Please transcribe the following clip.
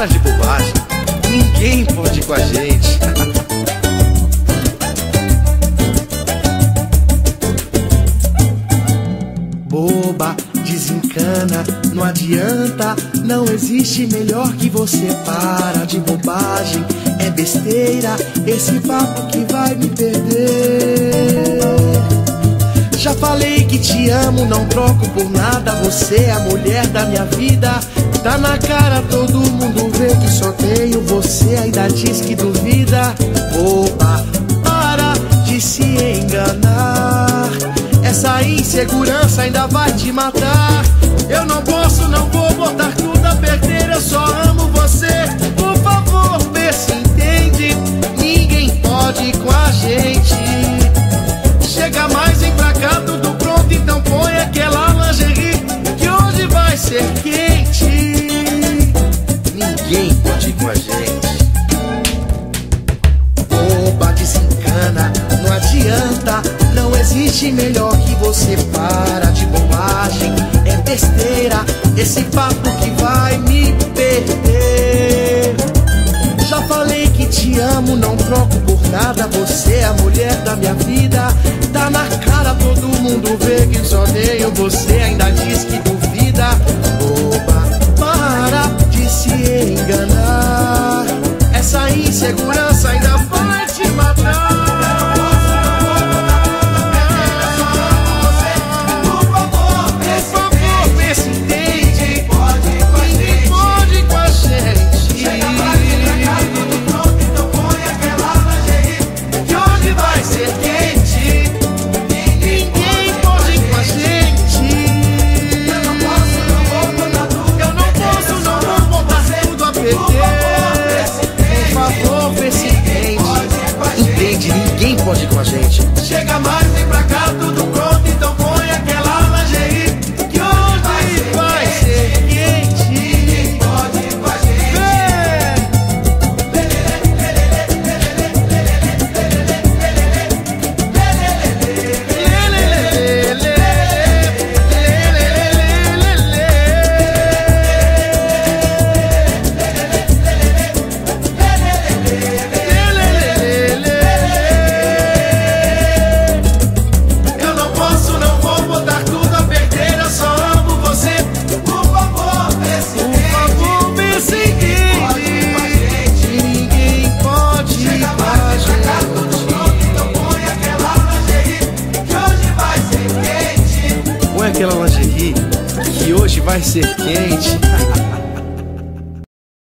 para de bobagem. Ninguém pode ir com a gente. Boba, desencana, não adianta. Não existe melhor que você. Para de bobagem, é besteira esse papo que vai me perder. Já falei que te amo, não troco por nada. Você é a mulher da minha vida. Tá na cara, todo mundo vê que só tenho você. Ainda diz que duvida. Opa, para de se enganar. Essa insegurança ainda vai te matar. Eu não posso, não vou botar tudo a perder. Eu só amo você. Por favor, vê se entende. Ninguém pode ir com a gente. Chega mais embracado, tudo pronto, então põe aquela lingerie que hoje vai ser quente. Ninguém pode ir com a gente. Boba, desencana, não adianta. Não existe melhor que você. Para de bobagem, é besteira esse papo que vai me perder. Já falei que te amo, não troco por nada. Você é a mulher da minha vida. Tá na cara, todo mundo vê que só odeio você. Ainda diz que duvida. Boba, para de se enganar. Essa insegurança ainda vai te matar. Pode ir com a gente. Chega mais, vem pra cá, tudo pronto, então põe aquela lingerie que hoje vai ser quente. Pode ir com a gente. Aquela lingerie que hoje vai ser quente.